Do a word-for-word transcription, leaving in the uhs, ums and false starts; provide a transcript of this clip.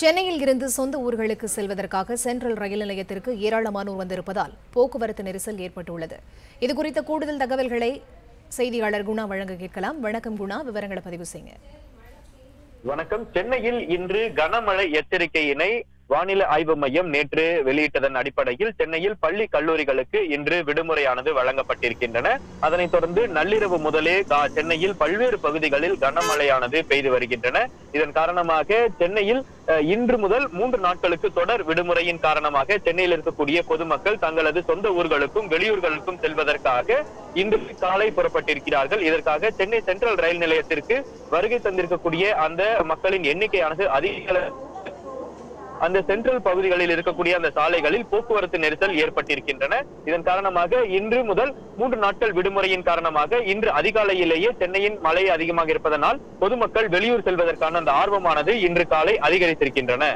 சென்னையில் இருந்து சொந்த ஊர்களுக்கு செல்வதற்காக சென்ட்ரல் ரயில் நிலையத்திற்கு ஏராளமானோர் வந்திருப்பதால் போக்குவரத்து நெரிசல் ஏற்பட்டுள்ளது. இதுகுறித்த கூடுதல் தகவல்களை செய்தியாளர் குணா வழங்க கேட்கலாம். வணக்கம் குணா, விவரங்களை பதிவு செய்யுங்க. வணக்கம். சென்னையில் இன்று கனமழை எச்சரிக்கையினை வானிலை ஆய்வு மையம் நேற்று வெளியிட்டதன் அடிப்படையில் சென்னையில் பள்ளி கல்லூரிகளுக்கு இன்று விடுமுறையானது வழங்கப்பட்டிருக்கின்றன. அதனைத் தொடர்ந்து நள்ளிரவு முதலே சென்னையில் பல்வேறு பகுதிகளில் கனமழையானது பெய்து வருகின்றன. இதன் காரணமாக சென்னையில் இன்று முதல் மூன்று நாட்களுக்கு தொடர் விடுமுறையின் காரணமாக சென்னையில் இருக்கக்கூடிய பொதுமக்கள் தங்களது சொந்த ஊர்களுக்கும் வெளியூர்களுக்கும் செல்வதற்காக இன்று காலை புறப்பட்டிருக்கிறார்கள். இதற்காக சென்னை சென்ட்ரல் ரயில் நிலையத்திற்கு வருகை தந்திருக்கக்கூடிய அந்த மக்களின் எண்ணிக்கையானது அதிக அந்த சென்ட்ரல் பகுதிகளில் இருக்கக்கூடிய அந்த சாலைகளில் போக்குவரத்து நெரிசல் ஏற்பட்டிருக்கின்றன. இதன் காரணமாக இன்று முதல் மூன்று நாட்கள் விடுமுறையின் காரணமாக இன்று அதிகாலையிலேயே சென்னையின் மழை அதிகமாக இருப்பதனால் பொதுமக்கள் வெளியூர் செல்வதற்கான அந்த ஆர்வமானது இன்று காலை அதிகரித்திருக்கின்றன.